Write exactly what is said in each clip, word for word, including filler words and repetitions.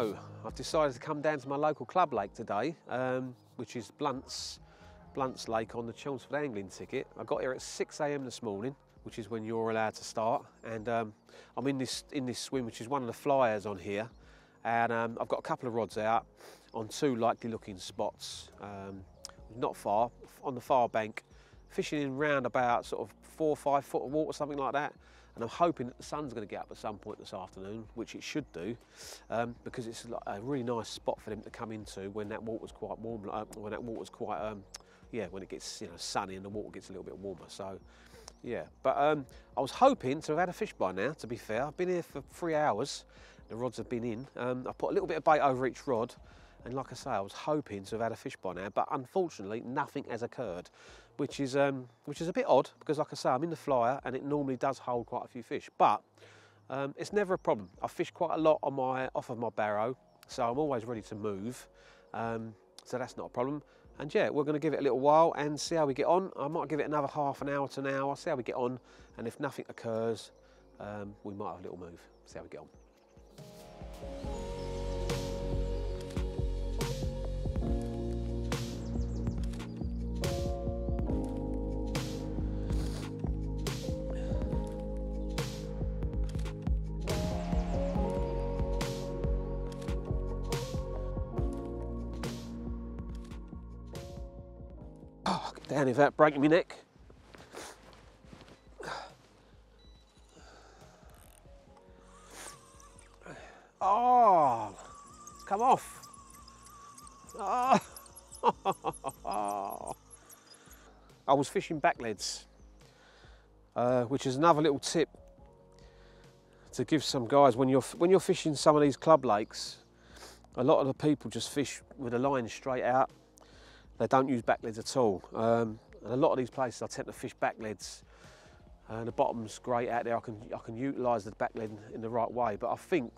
So I've decided to come down to my local club lake today, um, which is Blunts, Blunts Lake on the Chelmsford Angling ticket. I got here at six A M this morning, which is when you're allowed to start, and um, I'm in this in this swim, which is one of the flyers on here, and um, I've got a couple of rods out on two likely looking spots, um, not far, on the far bank, fishing in round about sort of four or five foot of water, something like that. And I'm hoping that the sun's going to get up at some point this afternoon, which it should do, um, because it's a really nice spot for them to come into when that water's quite warm, uh, when that water's quite, um, yeah, when it gets, you know, sunny and the water gets a little bit warmer. So, yeah. But um, I was hoping to have had a fish by now, to be fair. I've been here for three hours. The rods have been in. Um, I put a little bit of bait over each rod. And like I say, I was hoping to have had a fish by now, but unfortunately nothing has occurred, which is um, which is a bit odd, because like I say, I'm in the flyer and it normally does hold quite a few fish, but um, it's never a problem. I fish quite a lot on my off of my barrow, so I'm always ready to move, um, so that's not a problem. And yeah, we're going to give it a little while and see how we get on. I might give it another half an hour to an hour, see how we get on, and if nothing occurs, um, we might have a little move, see how we get on. Down without breaking my neck. Oh, it's come off. Oh. I was fishing backleads, uh, which is another little tip to give some guys when you're when you're fishing some of these club lakes. A lot of the people just fish with a line straight out. They don't use backleads at all. Um, and a lot of these places I tend to fish backleads, and the bottom's great out there. I can, I can utilise the backlead in the right way, but I think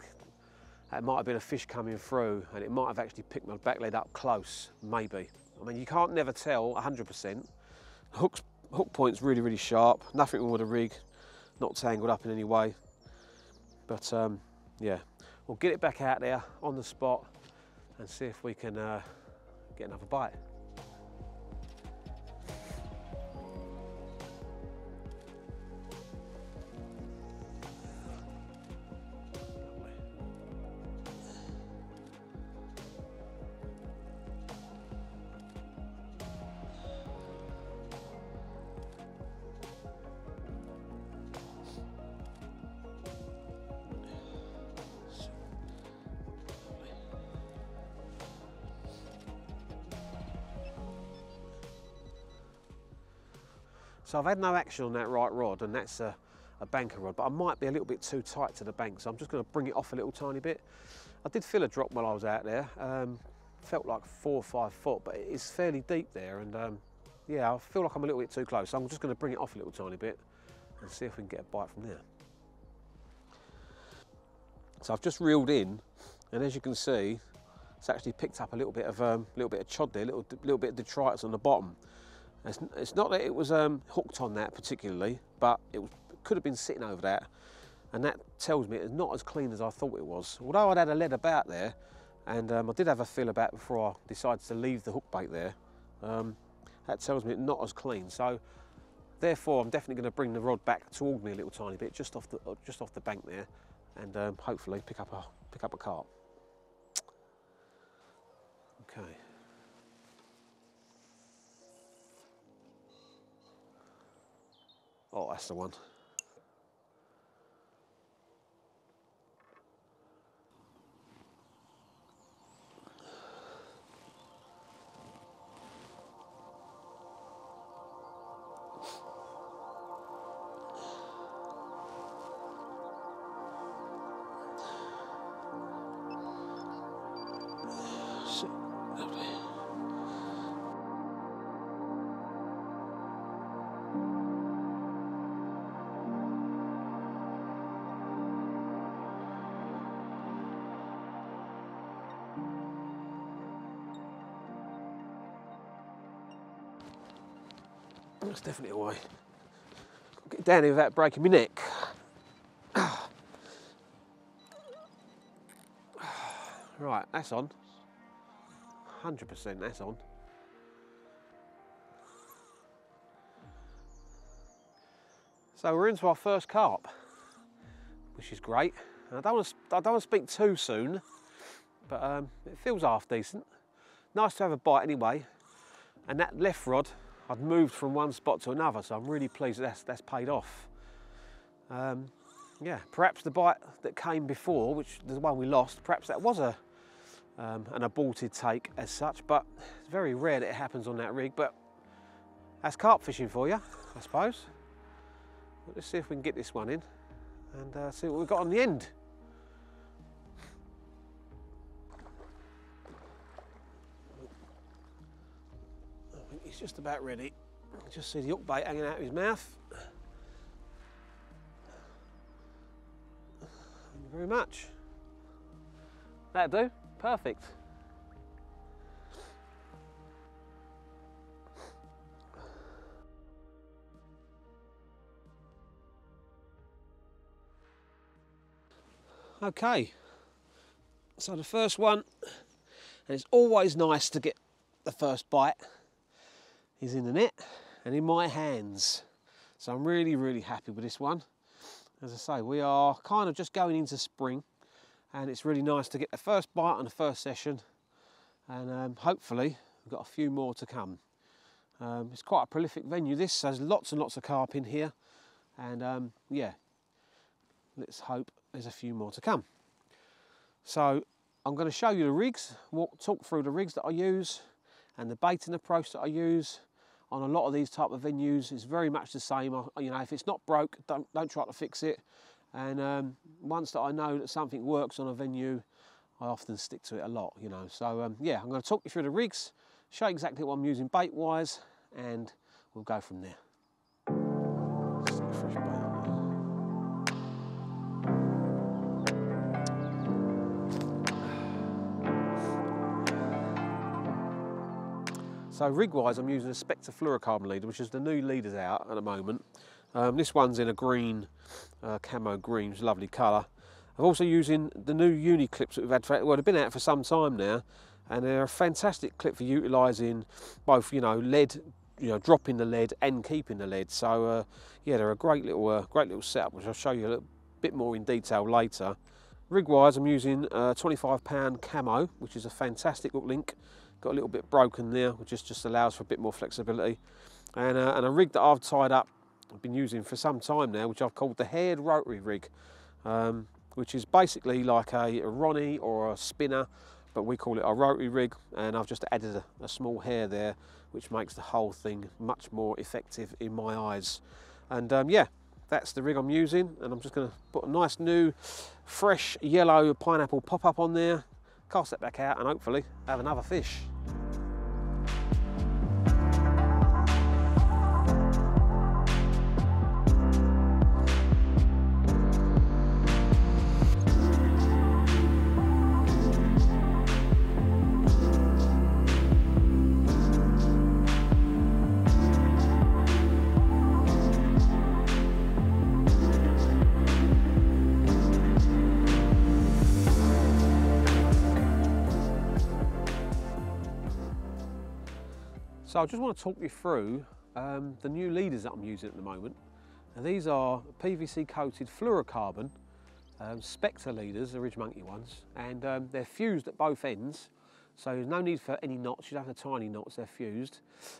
that might have been a fish coming through and it might have actually picked my backlead up close, maybe. I mean, you can't never tell one hundred percent. Hook's, hook point's really, really sharp. Nothing wrong with the rig, not tangled up in any way. But um, yeah, we'll get it back out there on the spot and see if we can uh, get another bite. So I've had no action on that right rod, and that's a, a banker rod, but I might be a little bit too tight to the bank, so I'm just going to bring it off a little tiny bit. I did feel a drop while I was out there, um, felt like four or five foot, but it's fairly deep there, and um, yeah, I feel like I'm a little bit too close, so I'm just going to bring it off a little tiny bit and see if we can get a bite from there. So I've just reeled in, and as you can see, it's actually picked up a little bit of um, little bit of chod there, a little, little bit of detritus on the bottom. It's not that it was um, hooked on that particularly, but it was, could have been sitting over that, and that tells me it's not as clean as I thought it was. Although I'd had a lead about there, and um, I did have a feel about before I decided to leave the hook bait there, um, that tells me it's not as clean. So therefore, I'm definitely going to bring the rod back toward me a little tiny bit, just off the just off the bank there, and um, hopefully pick up a pick up a carp. Okay. Oh, that's the one. That's definitely a way. Get down here without breaking my neck. right, that's on. one hundred percent that's on. So we're into our first carp, which is great. And I don't want to, I don't want to speak too soon, but um, it feels half decent. Nice to have a bite anyway. And that left rod, I'd moved from one spot to another, so I'm really pleased that that's, that's paid off. Um, yeah, perhaps the bite that came before, which the one we lost, perhaps that was a um, an aborted take as such, but it's very rare that it happens on that rig, but that's carp fishing for you, I suppose. Let's see if we can get this one in and uh, see what we've got on the end. I think he's just about ready. Just see the hook bait hanging out of his mouth. Thank you very much. That'll do, perfect. Okay, so the first one, and it's always nice to get the first bite, is in the net and in my hands. So I'm really, really happy with this one. As I say, we are kind of just going into spring, and it's really nice to get the first bite on the first session, and um, hopefully we've got a few more to come. Um, it's quite a prolific venue this, so there's lots and lots of carp in here, and um, yeah, let's hope there's a few more to come. So I'm going to show you the rigs, walk, talk through the rigs that I use and the baiting approach that I use on a lot of these type of venues. It's very much the same. I, you know, if it's not broke, don't, don't try to fix it. And um, once that I know that something works on a venue, I often stick to it a lot, you know. So um, yeah, I'm going to talk you through the rigs, show you exactly what I'm using bait-wise, and we'll go from there. So rig-wise, I'm using a Spectre fluorocarbon leader, which is the new leaders out at the moment. Um, this one's in a green, uh, camo green, which is a lovely colour. I'm also using the new Uni-Clips that we've had for, well, they've been out for some time now, and they're a fantastic clip for utilising both, you know, lead, you know, dropping the lead and keeping the lead. So uh, yeah, they're a great little, uh, great little setup, which I'll show you a little bit more in detail later. Rig-wise, I'm using a twenty-five pound camo, which is a fantastic hook link. Got a little bit broken there, which just, just allows for a bit more flexibility. And, uh, and a rig that I've tied up, I've been using for some time now, which I've called the Haired Rotary Rig, um, which is basically like a, a Ronnie or a spinner, but we call it a rotary rig, and I've just added a, a small hair there, which makes the whole thing much more effective in my eyes. And um, yeah, that's the rig I'm using, and I'm just gonna put a nice new, fresh yellow pineapple pop-up on there, cast that back out, and hopefully have another fish. So I just want to talk you through um, the new leaders that I'm using at the moment. Now, these are P V C coated fluorocarbon um, Spectre leaders, the Ridge Monkey ones, and um, they're fused at both ends, so there's no need for any knots. You don't have the tiny knots, they're fused.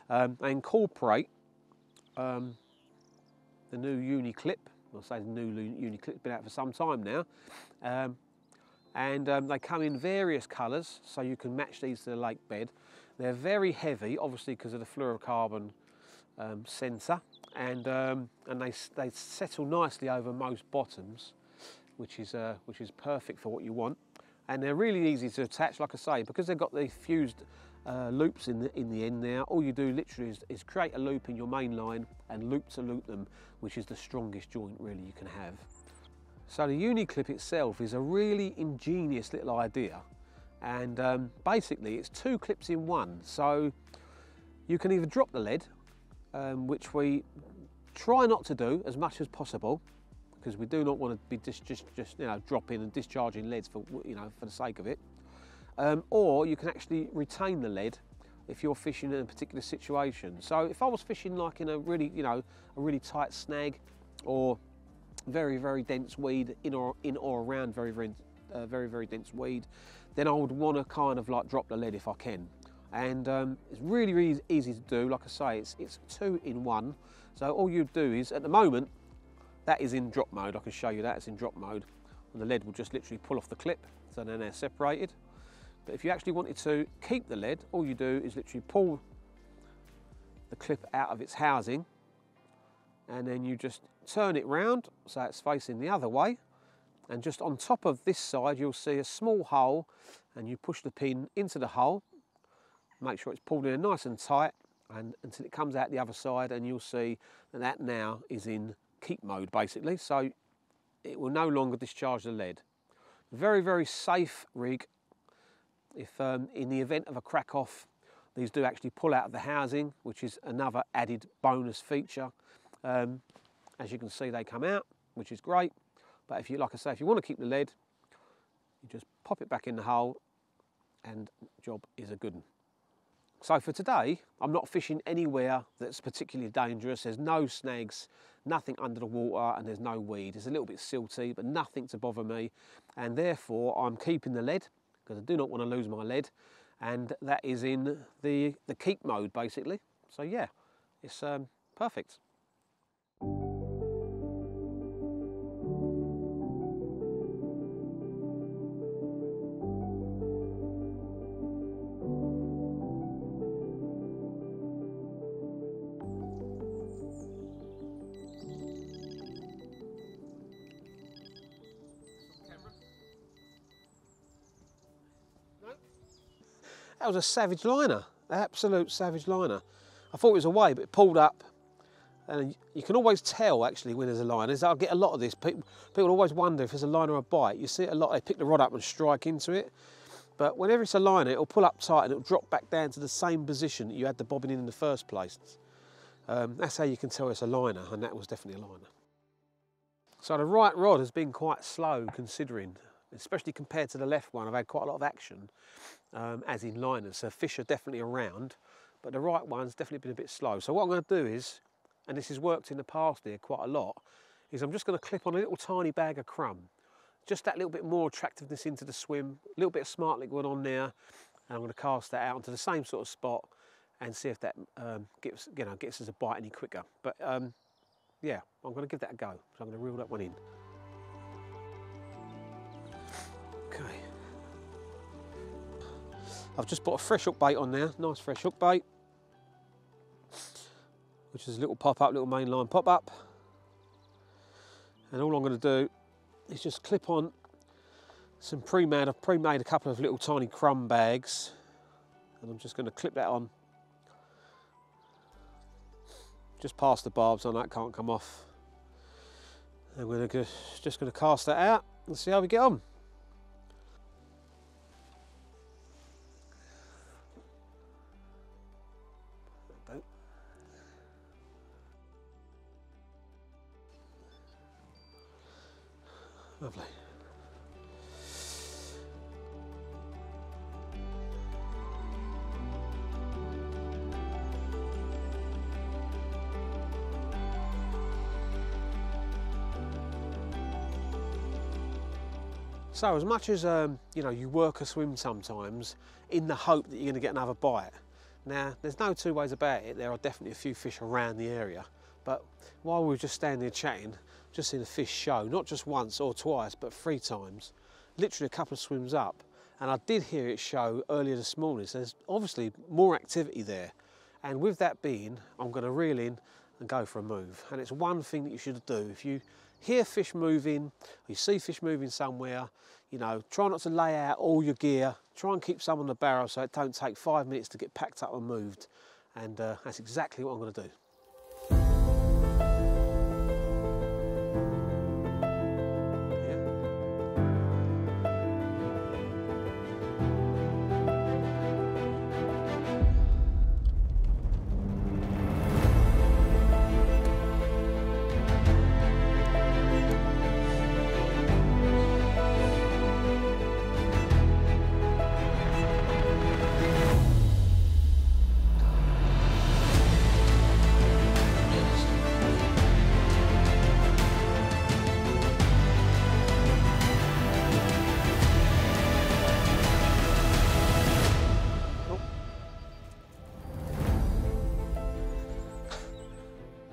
Um, they incorporate um, the new Uni-Clip, I'll say the new Uni-Clip, it's been out for some time now, um, and um, they come in various colours, so you can match these to the lake bed. They're very heavy, obviously because of the fluorocarbon um, sensor, and um, and they they settle nicely over most bottoms, which is uh, which is perfect for what you want. And they're really easy to attach, like I say, because they've got the fused uh, loops in the in the end. Now, all you do literally is, is create a loop in your main line and loop to loop them, which is the strongest joint really you can have. So the Uni-Clip itself is a really ingenious little idea. And um, basically it's two clips in one. So you can either drop the lead, um, which we try not to do as much as possible, because we do not want to be just, just, just you know, dropping and discharging leads for, you know, for the sake of it. um, or you can actually retain the lead if you're fishing in a particular situation. So if I was fishing like in a really, you know, a really tight snag or very, very dense weed in or in or around very, very, uh, very, very dense weed, then I would want to kind of like drop the lead if I can. And um, it's really, really easy to do. Like I say, it's, it's two in one. So all you do is, at the moment, that is in drop mode. I can show you that, it's in drop mode. And the lead will just literally pull off the clip, so then they're separated. But if you actually wanted to keep the lead, all you do is literally pull the clip out of its housing, and then you just turn it round so it's facing the other way. And just on top of this side, you'll see a small hole, and you push the pin into the hole. Make sure it's pulled in nice and tight, and until it comes out the other side, and you'll see that that now is in keep mode basically, so it will no longer discharge the lead. Very, very safe rig. If um, in the event of a crack off, these do actually pull out of the housing, which is another added bonus feature. Um, as you can see, they come out, which is great. But if you, like I say, if you want to keep the lead, you just pop it back in the hole, and job is a good one. So for today, I'm not fishing anywhere that's particularly dangerous. There's no snags, nothing under the water, and there's no weed. It's a little bit silty, but nothing to bother me. And therefore, I'm keeping the lead, because I do not want to lose my lead. And that is in the, the keep mode, basically. So yeah, it's um, perfect. That was a savage liner, an absolute savage liner. I thought it was away, but it pulled up. And you can always tell, actually, when there's a liner. I get a lot of this. People, people always wonder if there's a liner or a bite. You see it a lot. They pick the rod up and strike into it. But whenever it's a liner, it'll pull up tight and it'll drop back down to the same position that you had the bobbin in in the first place. Um, that's how you can tell it's a liner, and that was definitely a liner. So the right rod has been quite slow, considering, especially compared to the left one. I've had quite a lot of action, um, as in liners, so fish are definitely around, but the right one's definitely been a bit slow. So what I'm going to do is, and this has worked in the past here quite a lot, is I'm just going to clip on a little tiny bag of crumb, just that little bit more attractiveness into the swim, a little bit of smart liquid on there, and I'm going to cast that out onto the same sort of spot and see if that um, gets, you know, gets us a bite any quicker. But um, yeah, I'm going to give that a go, so I'm going to reel that one in. Okay. I've just put a fresh hook bait on there, nice fresh hook bait, which is a little pop-up, little mainline pop-up. And all I'm going to do is just clip on some pre-made, I've pre-made a couple of little tiny crumb bags, and I'm just going to clip that on just past the barbs, so that can't come off. And we're gonna, just going to cast that out and see how we get on. Lovely. So as much as um, you know, you work a swim sometimes in the hope that you're going to get another bite. Now, there's no two ways about it. There are definitely a few fish around the area, but while we were just standing there chatting, just seen a fish show, not just once or twice, but three times, literally a couple of swims up. And I did hear it show earlier this morning, so there's obviously more activity there. And with that being, I'm going to reel in and go for a move. And it's one thing that you should do. If you hear fish moving, or you see fish moving somewhere, you know, try not to lay out all your gear. Try and keep some on the barrel so it don't take five minutes to get packed up and moved. And uh, that's exactly what I'm going to do.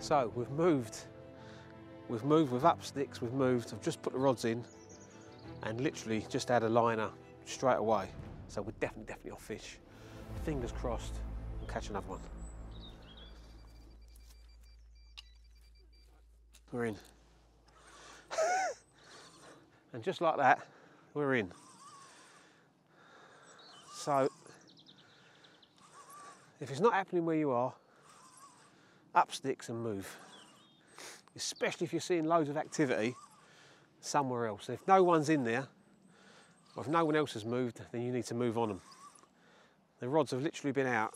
So we've moved, we've moved, we've up sticks, we've moved, I've just put the rods in and literally just had a liner straight away. So we're definitely, definitely off fish. Fingers crossed, we'll catch another one. We're in. And just like that, we're in. So, if it's not happening where you are, up sticks and move. Especially if you're seeing loads of activity somewhere else. If no one's in there, or if no one else has moved, then you need to move on them. The rods have literally been out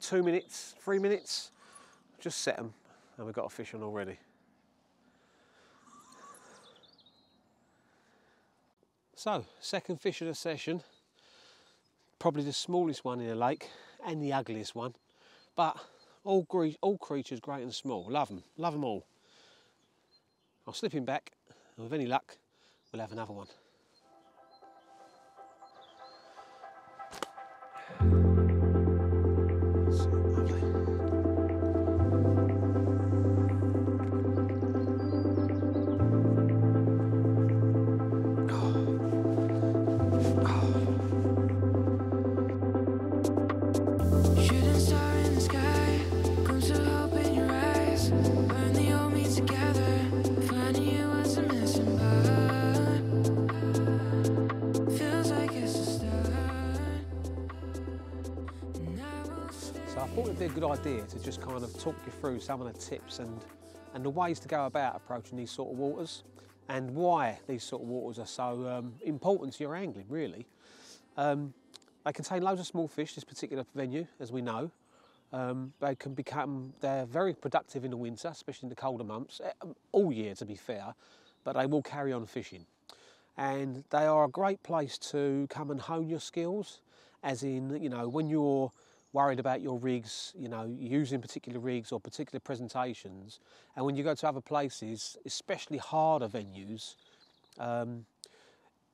two minutes, three minutes, just set them, and we've got a fish on already. So, second fish of the session, probably the smallest one in the lake and the ugliest one, but all, all creatures great and small, love them, love them all. I'll slip him back, and with any luck, we'll have another one. Good idea to just kind of talk you through some of the tips and and the ways to go about approaching these sort of waters and why these sort of waters are so um, important to your angling, really. Um, they contain loads of small fish, this particular venue, as we know. Um, they can become, they're very productive in the winter, especially in the colder months, all year to be fair, but they will carry on fishing. And they are a great place to come and hone your skills, as in, you know, when you're worried about your rigs, you know, using particular rigs or particular presentations. And when you go to other places, especially harder venues, um,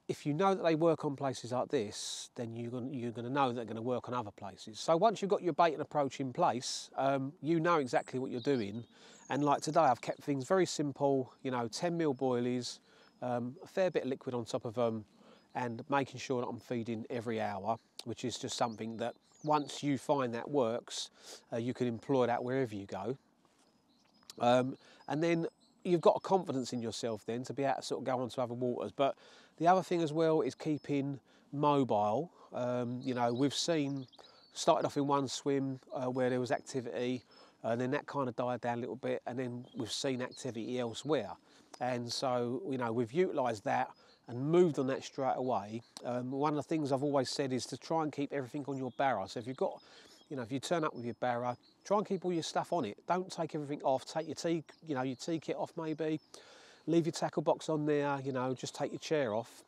if you know that they work on places like this, then you're gonna, you're gonna know they're gonna work on other places. So once you've got your bait and approach in place, um, you know exactly what you're doing. And like today, I've kept things very simple, you know, ten mil boilies, um, a fair bit of liquid on top of them, and making sure that I'm feeding every hour, which is just something that once you find that works, uh, you can employ that wherever you go. Um, and then you've got a confidence in yourself then to be able to sort of go on to other waters. But the other thing as well is keeping mobile. Um, you know, we've seen, started off in one swim uh, where there was activity, and then that kind of died down a little bit, and then we've seen activity elsewhere. And so, you know, we've utilised that and moved on that straight away. Um, one of the things I've always said is to try and keep everything on your barra. So if you've got, you know, if you turn up with your barra, try and keep all your stuff on it. Don't take everything off. Take your tea, you know, your tea kit off maybe. Leave your tackle box on there. You know, just take your chair off.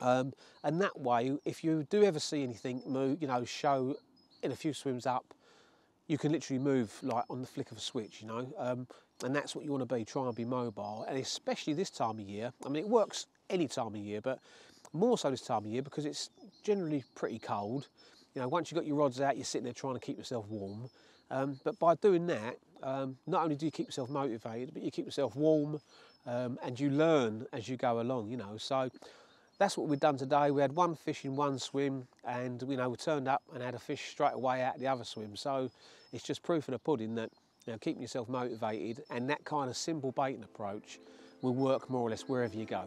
Um, and that way, if you do ever see anything move, you know, show in a few swims up, you can literally move like on the flick of a switch. You know, um, and that's what you want to be. Try and be mobile, and especially this time of year. I mean, it works any time of year, but more so this time of year because it's generally pretty cold. You know, once you've got your rods out, you're sitting there trying to keep yourself warm. Um, but by doing that, um, not only do you keep yourself motivated, but you keep yourself warm um, and you learn as you go along, you know. So that's what we've done today. We had one fish in one swim and, you know, we turned up and had a fish straight away out the other swim. So it's just proof of the pudding that, you know, keeping yourself motivated and that kind of simple baiting approach will work more or less wherever you go.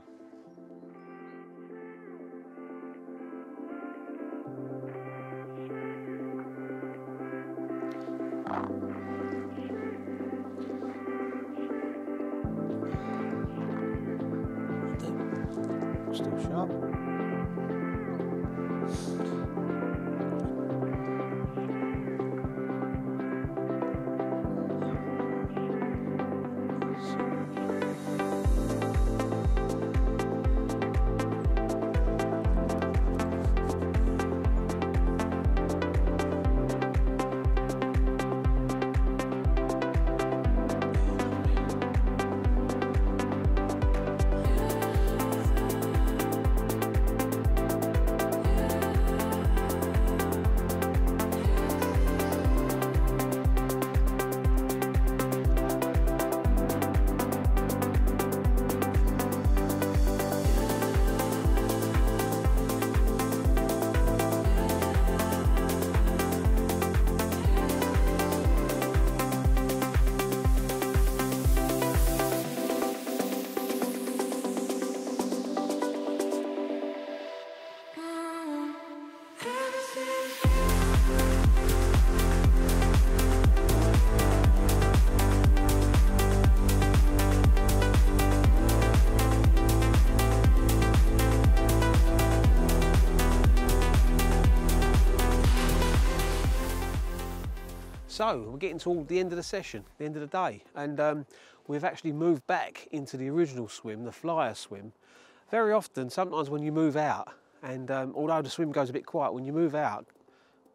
So we're getting toward the end of the session, the end of the day, and um, we've actually moved back into the original swim, the flyer swim. Very often, sometimes when you move out, and um, although the swim goes a bit quiet, when you move out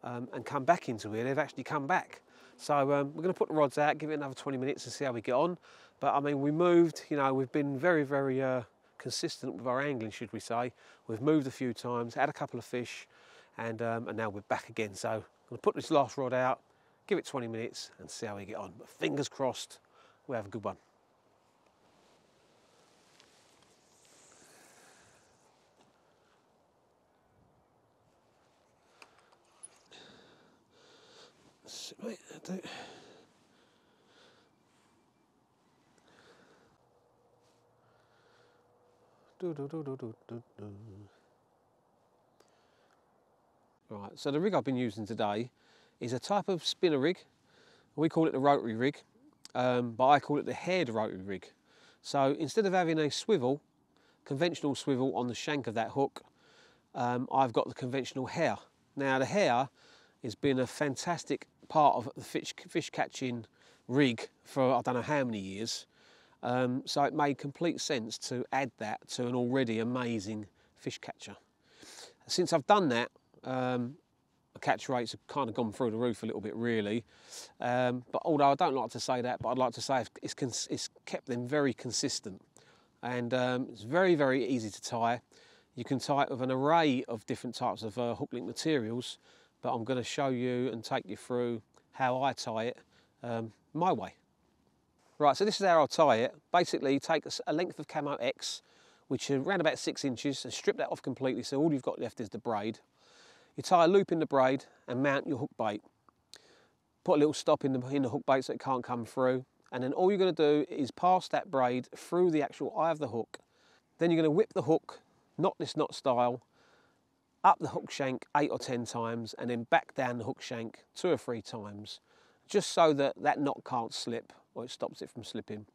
um, and come back into here, they've actually come back. So um, we're going to put the rods out, give it another twenty minutes and see how we get on. But I mean, we moved, you know, we've been very, very uh, consistent with our angling, should we say. We've moved a few times, had a couple of fish, and, um, and now we're back again. So I'm going to put this last rod out, give it twenty minutes and see how we get on. But fingers crossed, we'll have a good one. That's it, mate. I do. Do, do, do, do, do, do, do. Right, so the rig I've been using today is a type of spinner rig. We call it the rotary rig, um, but I call it the haired rotary rig. So instead of having a swivel, conventional swivel on the shank of that hook, um, I've got the conventional hair. Now the hair has been a fantastic part of the fish, fish catching rig for I don't know how many years. Um, so it made complete sense to add that to an already amazing fish catcher. Since I've done that, um, catch rates have kind of gone through the roof a little bit, really. Um, but although I don't like to say that, but I'd like to say it's, cons it's kept them very consistent. And um, it's very, very easy to tie. You can tie it with an array of different types of uh, hook link materials, but I'm going to show you and take you through how I tie it um, my way. Right, so this is how I'll tie it. Basically, take a length of Camo X, which is around about six inches, and strip that off completely so all you've got left is the braid. You tie a loop in the braid and mount your hook bait. Put a little stop in the, in the hook bait so it can't come through. And then all you're going to do is pass that braid through the actual eye of the hook. Then you're going to whip the hook, knot this knot style, up the hook shank eight or ten times, and then back down the hook shank two or three times, just so that that knot can't slip, or it stops it from slipping.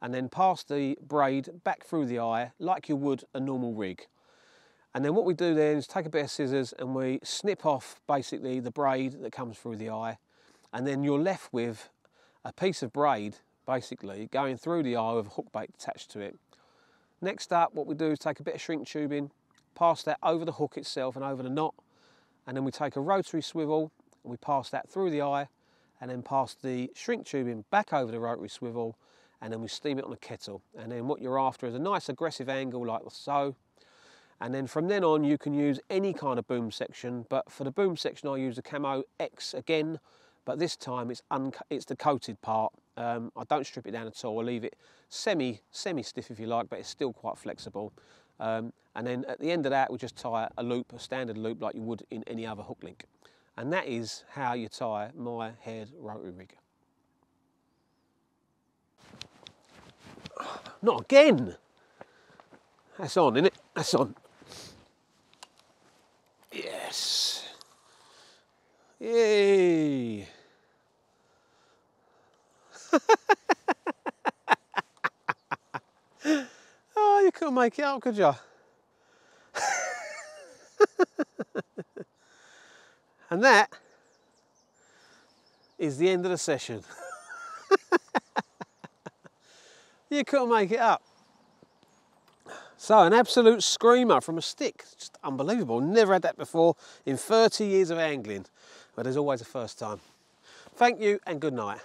And then pass the braid back through the eye like you would a normal rig. And then what we do then is take a bit of scissors and we snip off basically the braid that comes through the eye. And then you're left with a piece of braid basically going through the eye with a hook bait attached to it. Next up, what we do is take a bit of shrink tubing, pass that over the hook itself and over the knot. And then we take a rotary swivel and we pass that through the eye and then pass the shrink tubing back over the rotary swivel. And then we steam it on a kettle. And then what you're after is a nice aggressive angle like so. And then from then on, you can use any kind of boom section, but for the boom section, I use the Camo X again, but this time it's, it's the coated part. Um, I don't strip it down at all. I leave it semi, semi-stiff if you like, but it's still quite flexible. Um, and then at the end of that, we just tie a loop, a standard loop like you would in any other hook link. And that is how you tie my haired rotary rig. Not again. That's on, isn't it? That's on. Yes. Yay. Oh, you couldn't make it out, could you? And that is the end of the session. You couldn't make it up. So an absolute screamer from a stick, just unbelievable. Never had that before in thirty years of angling, but there's always a first time. Thank you and good night.